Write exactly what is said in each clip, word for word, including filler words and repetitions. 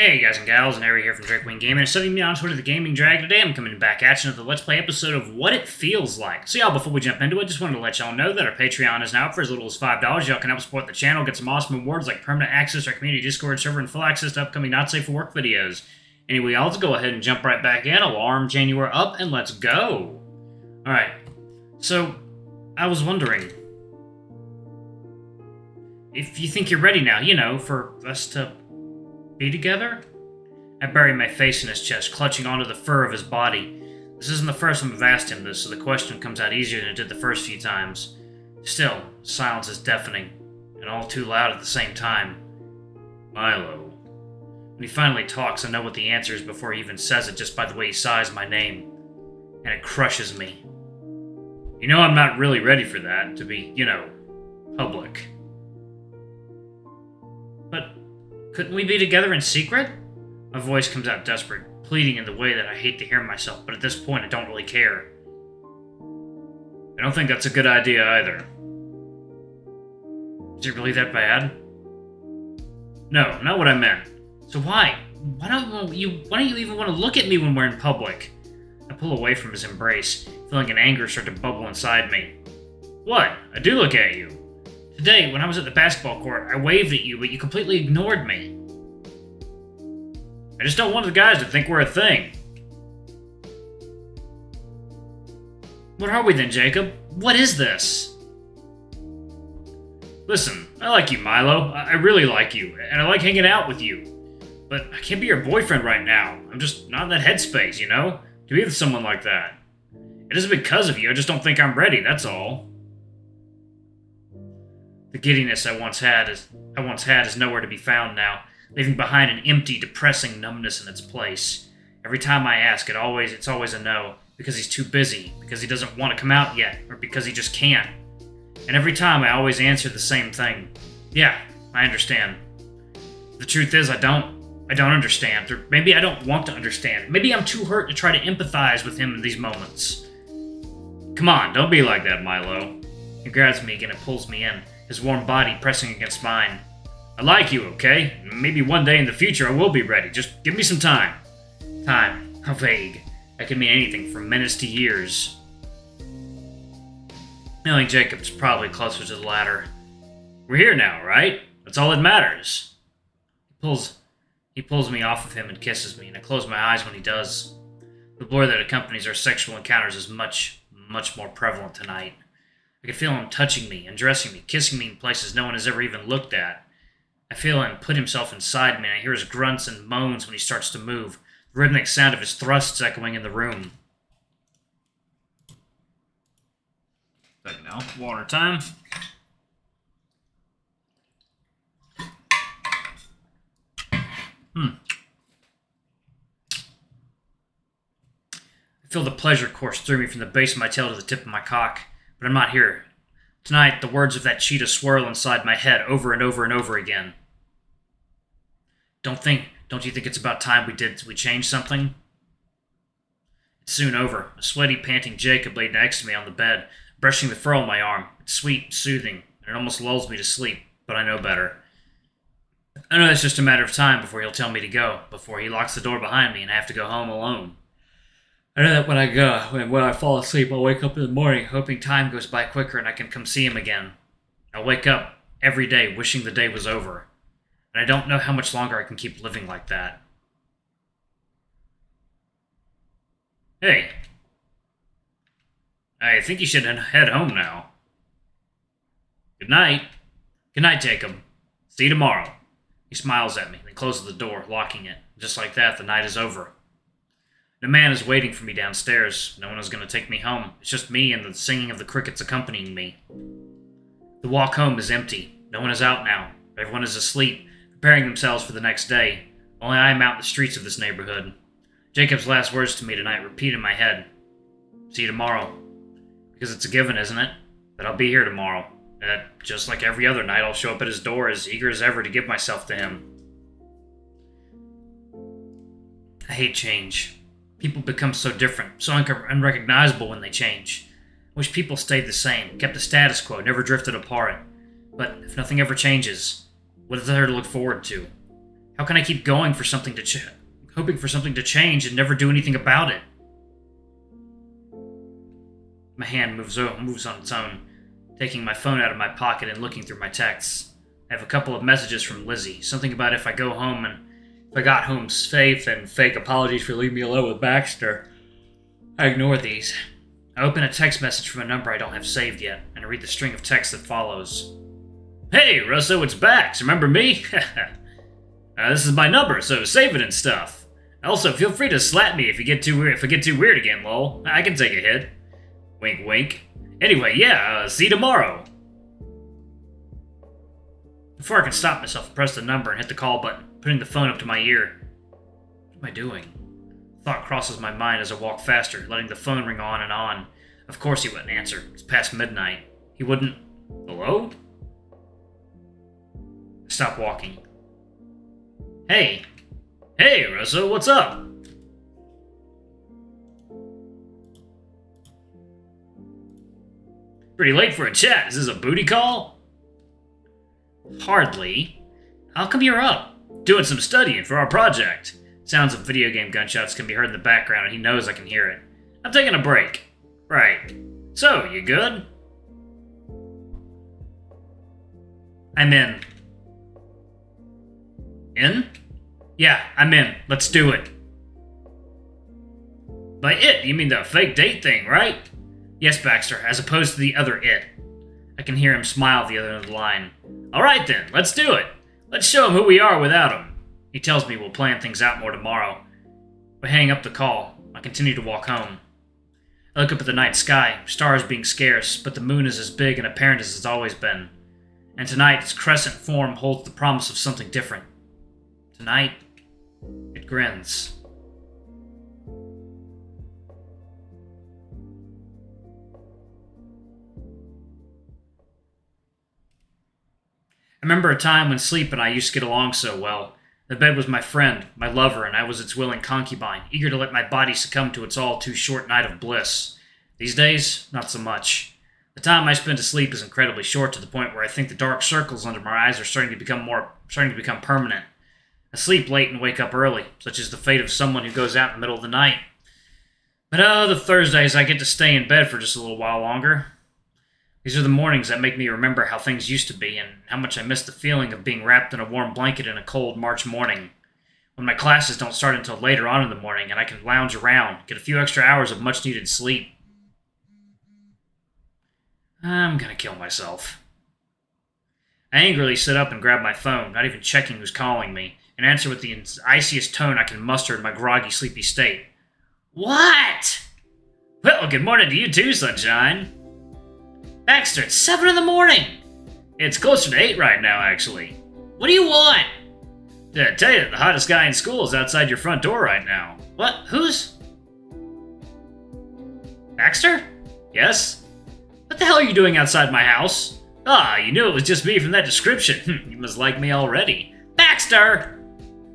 Hey guys and gals, Nery here from DrakeWingGaming. So you on Twitter, the Gaming Drag. Today I'm coming back at you with a Let's Play episode of What It Feels Like. So y'all, before we jump into it, just wanted to let y'all know that our Patreon is now up for as little as five dollars. Y'all can help support the channel, get some awesome awards like permanent access to our community Discord server and full access to upcoming Not Safe for Work videos. Anyway, y'all, let's go ahead and jump right back in. Alarm January up and let's go. Alright, so I was wondering if you think you're ready now, you know, for us to be together? I buried my face in his chest, clutching onto the fur of his body. This isn't the first time I've asked him this, so the question comes out easier than it did the first few times. Still, silence is deafening, and all too loud at the same time. Milo. When he finally talks, I know what the answer is before he even says it, just by the way he sighs my name. And it crushes me. You know I'm not really ready for that, to be, you know, public. But couldn't we be together in secret? My voice comes out desperate, pleading in the way that I hate to hear myself, but at this point I don't really care. I don't think that's a good idea either. Is it really that bad? No, not what I meant. So why? Why don't you, why don't you even want to look at me when we're in public? I pull away from his embrace, feeling an anger start to bubble inside me. What? I do look at you. Today, when I was at the basketball court, I waved at you, but you completely ignored me. I just don't want the guys to think we're a thing. What are we then, Jacob? What is this? Listen, I like you, Milo. I really like you, and I like hanging out with you. But I can't be your boyfriend right now. I'm just not in that headspace, you know? To be with someone like that. It isn't because of you, I just don't think I'm ready, that's all. The giddiness I once had is I once had is nowhere to be found now, leaving behind an empty, depressing numbness in its place. Every time I ask, it always it's always a no, because he's too busy, because he doesn't want to come out yet, or because he just can't. And every time I always answer the same thing. Yeah, I understand. The truth is I don't. I don't understand, or maybe I don't want to understand. Maybe I'm too hurt to try to empathize with him in these moments. Come on, don't be like that, Milo. He grabs me again and pulls me in, his warm body pressing against mine. I like you, okay? Maybe one day in the future I will be ready. Just give me some time. Time. How vague. That could mean anything from minutes to years. Knowing Jacob's probably closer to the latter. We're here now, right? That's all that matters. He pulls, he pulls me off of him and kisses me, and I close my eyes when he does. The blur that accompanies our sexual encounters is much, much more prevalent tonight. I can feel him touching me, undressing me, kissing me in places no one has ever even looked at. I feel him put himself inside me, and I hear his grunts and moans when he starts to move, the rhythmic sound of his thrusts echoing in the room. Second now, water time. Hmm. I feel the pleasure course through me from the base of my tail to the tip of my cock. But I'm not here. Tonight, the words of that cheetah swirl inside my head over and over and over again. Don't think, don't you think it's about time we did, we changed something? It's soon over. A sweaty, panting Jacob laid next to me on the bed, brushing the fur on my arm. It's sweet, soothing, and it almost lulls me to sleep, but I know better. I know it's just a matter of time before he'll tell me to go, before he locks the door behind me and I have to go home alone. I know that when I go, when, when I fall asleep, I'll wake up in the morning hoping time goes by quicker and I can come see him again. I'll wake up every day wishing the day was over. And I don't know how much longer I can keep living like that. Hey. I think you should head home now. Good night. Good night, Jacob. See you tomorrow. He smiles at me and closes the door, locking it. Just like that, the night is over. The man is waiting for me downstairs. No one is going to take me home. It's just me and the singing of the crickets accompanying me. The walk home is empty. No one is out now. Everyone is asleep, preparing themselves for the next day. Only I am out in the streets of this neighborhood. Jacob's last words to me tonight repeat in my head. See you tomorrow. Because it's a given, isn't it? That I'll be here tomorrow. And just like every other night, I'll show up at his door as eager as ever to give myself to him. I hate change. People become so different, so unrecognizable when they change. I wish people stayed the same, kept the status quo, never drifted apart. But if nothing ever changes, what is there to look forward to? How can I keep going for something to ch- hoping for something to change and never do anything about it? My hand moves on, moves on its own, taking my phone out of my pocket and looking through my texts. I have a couple of messages from Lizzie, something about if I go home and if I got home safe and fake apologies for leaving me alone with Baxter. I ignore these. I open a text message from a number I don't have saved yet, and I read the string of text that follows. Hey, Russo, it's Bax. Remember me? uh, this is my number, so save it and stuff. Also, feel free to slap me if you get too weird. If I get too weird again, lol. I can take a hit. Wink, wink. Anyway, yeah. Uh, see you tomorrow. Before I can stop myself, I press the number and hit the call button, putting the phone up to my ear. What am I doing? Thought crosses my mind as I walk faster, letting the phone ring on and on. Of course he wouldn't answer. It's past midnight. He wouldn't. Hello? Stop walking. Hey. Hey, Russo, what's up? Pretty late for a chat. Is this a booty call? Hardly. How come you're up? Doing some studying for our project. Sounds of video game gunshots can be heard in the background, and he knows I can hear it. I'm taking a break. Right. So, you good? I'm in. In? Yeah, I'm in. Let's do it. By it, you mean the fake date thing, right? Yes, Baxter, as opposed to the other it. I can hear him smile at the other end of the line. All right, then. Let's do it. Let's show him who we are without him. He tells me we'll plan things out more tomorrow. We hang up the call. I continue to walk home. I look up at the night sky, stars being scarce, but the moon is as big and apparent as it's always been. And tonight, its crescent form holds the promise of something different. Tonight, it grins. I remember a time when sleep and I used to get along so well. The bed was my friend, my lover, and I was its willing concubine, eager to let my body succumb to its all-too-short night of bliss. These days, not so much. The time I spend asleep is incredibly short, to the point where I think the dark circles under my eyes are starting to become more starting to become permanent. I sleep late and wake up early, such is the fate of someone who goes out in the middle of the night. But oh, the Thursdays I get to stay in bed for just a little while longer. These are the mornings that make me remember how things used to be and how much I miss the feeling of being wrapped in a warm blanket in a cold March morning, when my classes don't start until later on in the morning and I can lounge around, get a few extra hours of much-needed sleep. I'm gonna kill myself. I angrily sit up and grab my phone, not even checking who's calling me, and answer with the iciest tone I can muster in my groggy, sleepy state. What? Well, good morning to you too, sunshine. Baxter, it's seven in the morning! It's closer to eight right now, actually. What do you want? Did I tell you that the hottest guy in school is outside your front door right now? What? Who's? Baxter? Yes? What the hell are you doing outside my house? Ah, you knew it was just me from that description. You must like me already. Baxter!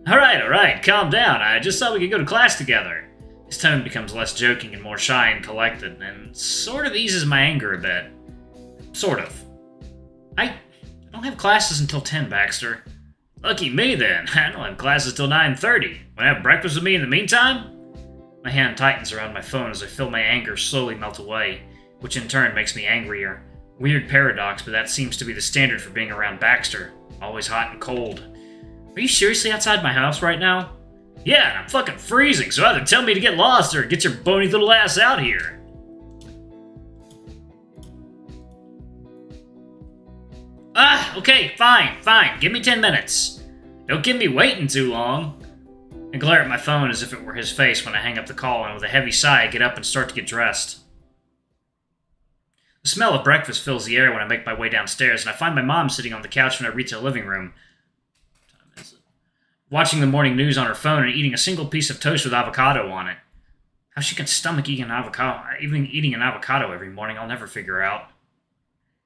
Alright, alright, calm down. I just thought we could go to class together. His tone becomes less joking and more shy and collected, and sort of eases my anger a bit. Sort of. I don't have classes until ten, Baxter. Lucky me, then. I don't have classes till nine thirty. Wanna have breakfast with me in the meantime? My hand tightens around my phone as I feel my anger slowly melt away, which in turn makes me angrier. Weird paradox, but that seems to be the standard for being around Baxter. Always hot and cold. Are you seriously outside my house right now? Yeah, and I'm fucking freezing, so either tell me to get lost or get your bony little ass out here. Ah, okay, fine, fine. Give me ten minutes. Don't give me waiting too long. I glare at my phone as if it were his face when I hang up the call, and with a heavy sigh, I get up and start to get dressed. The smell of breakfast fills the air when I make my way downstairs, and I find my mom sitting on the couch when I reach her living room, watching the morning news on her phone and eating a single piece of toast with avocado on it. How she can stomach eating an avocado, even eating an avocado every morning, I'll never figure out.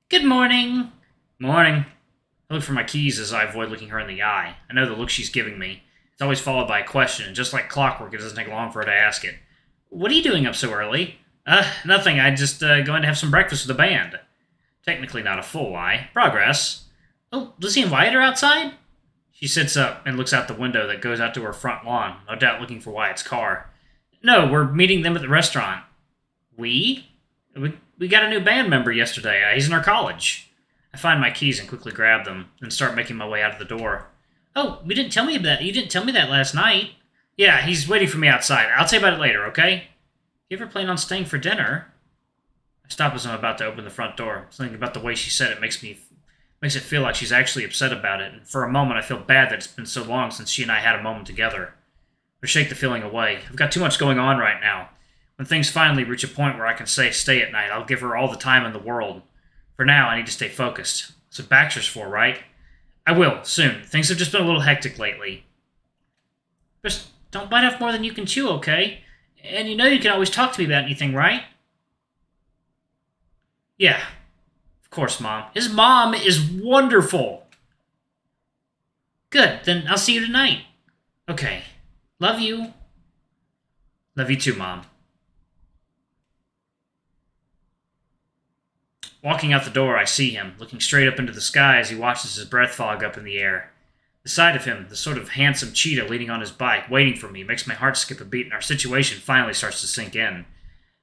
Good morning. Morning. I look for my keys as I avoid looking her in the eye. I know the look she's giving me. It's always followed by a question, and just like clockwork, it doesn't take long for her to ask it. What are you doing up so early? Uh, nothing. I just, uh, going to have some breakfast with the band. Technically not a full lie. Progress. Oh, does he invite her outside? She sits up and looks out the window that goes out to her front lawn, no doubt looking for Wyatt's car. No, we're meeting them at the restaurant. We? We, we got a new band member yesterday. Uh, he's in our college. I find my keys and quickly grab them, and start making my way out of the door. Oh, you didn't tell me that. You didn't tell me that last night. Yeah, he's waiting for me outside. I'll tell you about it later, okay? You ever plan on staying for dinner? I stop as I'm about to open the front door. Something about the way she said it makes me... makes it feel like she's actually upset about it, and for a moment I feel bad that it's been so long since she and I had a moment together. But shake the feeling away. I've got too much going on right now. When things finally reach a point where I can say stay at night, I'll give her all the time in the world. For now, I need to stay focused. That's what Baxter's for, right? I will, soon. Things have just been a little hectic lately. Just don't bite off more than you can chew, okay? And you know you can always talk to me about anything, right? Yeah. Of course, Mom. His mom is wonderful. Good, then I'll see you tonight. Okay. Love you. Love you too, Mom. Walking out the door, I see him, looking straight up into the sky as he watches his breath fog up in the air. The sight of him, the sort of handsome cheetah leaning on his bike, waiting for me, makes my heart skip a beat and our situation finally starts to sink in.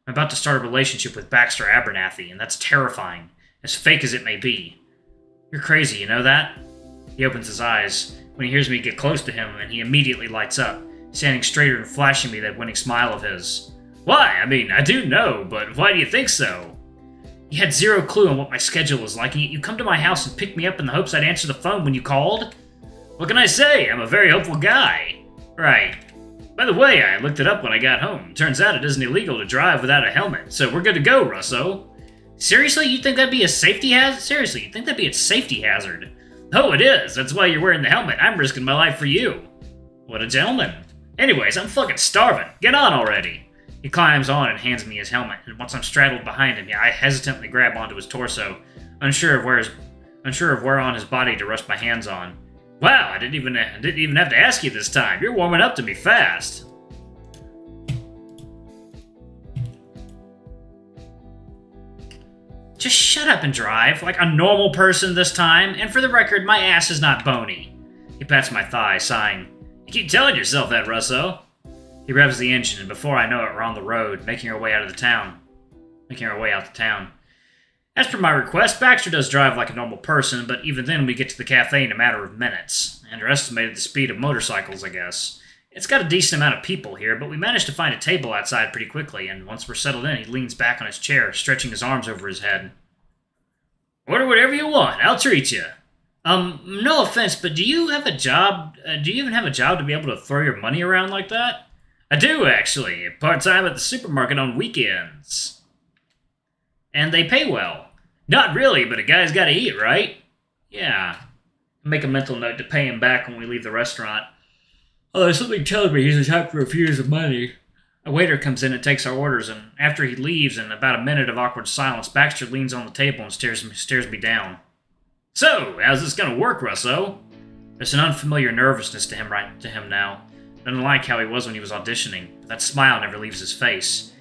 I'm about to start a relationship with Baxter Abernathy, and that's terrifying. As fake as it may be. You're crazy, you know that? He opens his eyes when he hears me get close to him, and he immediately lights up, standing straighter and flashing me that winning smile of his. Why? I mean, I do know, but why do you think so? You had zero clue on what my schedule was like, and you come to my house and pick me up in the hopes I'd answer the phone when you called? What can I say? I'm a very hopeful guy. Right. By the way, I looked it up when I got home. Turns out it isn't illegal to drive without a helmet, so we're good to go, Russo. Seriously? You think that'd be a safety hazard? Seriously, you think that'd be a safety hazard? Oh, it is. That's why you're wearing the helmet. I'm risking my life for you. What a gentleman. Anyways, I'm fucking starving. Get on already. He climbs on and hands me his helmet, and once I'm straddled behind him, I hesitantly grab onto his torso, unsure of where his, unsure of where on his body to rest my hands on. Wow, I didn't even, I didn't even have to ask you this time. You're warming up to me fast. Just shut up and drive, like a normal person this time, and for the record, my ass is not bony. He pats my thigh, sighing. You keep telling yourself that, Russo. He revs the engine, and before I know it, we're on the road, making our way out of the town. Making our way out of town. As per my request, Baxter does drive like a normal person, but even then we get to the cafe in a matter of minutes. Underestimated the speed of motorcycles, I guess. It's got a decent amount of people here, but we managed to find a table outside pretty quickly, and once we're settled in, he leans back on his chair, stretching his arms over his head. Order whatever you want. I'll treat you. Um, no offense, but do you have a job? Uh, do you even have a job to be able to throw your money around like that? I do, actually. Part-time at the supermarket on weekends. And they pay well. Not really, but a guy's gotta eat, right? Yeah. Make a mental note to pay him back when we leave the restaurant. Although something tells me he's the type to refuse the money. A waiter comes in and takes our orders, and after he leaves, in about a minute of awkward silence, Baxter leans on the table and stares me, stares me down. So, how's this gonna work, Russo? There's an unfamiliar nervousness to him right to him now, unlike how he was when he was auditioning, but that smile never leaves his face.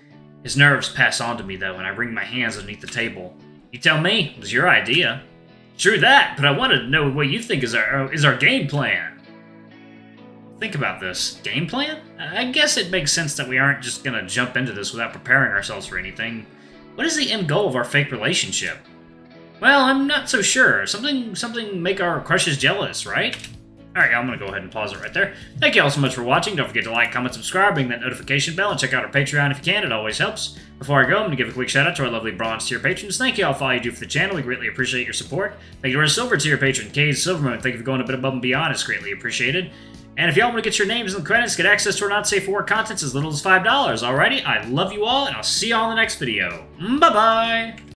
His nerves pass on to me, though, and I wring my hands underneath the table. You tell me, it was your idea. True that, but I wanted to know what you think is our, is our game plan. Think about this. Game plan? I guess it makes sense that we aren't just going to jump into this without preparing ourselves for anything. What is the end goal of our fake relationship? Well, I'm not so sure. Something something make our crushes jealous, right? Alright, I'm going to go ahead and pause it right there. Thank you all so much for watching. Don't forget to like, comment, subscribe, ring that notification bell, and check out our Patreon if you can. It always helps. Before I go, I'm going to give a quick shout out to our lovely bronze tier patrons. Thank you all for all you do for the channel. We greatly appreciate your support. Thank you to our silver tier patron, Kade Silverman. Thank you for going a bit above and beyond. It's greatly appreciated. And if y'all want to get your names in the credits, get access to our not safe for work contents as little as five dollars. Alrighty, I love you all, and I'll see y'all in the next video. Bye-bye!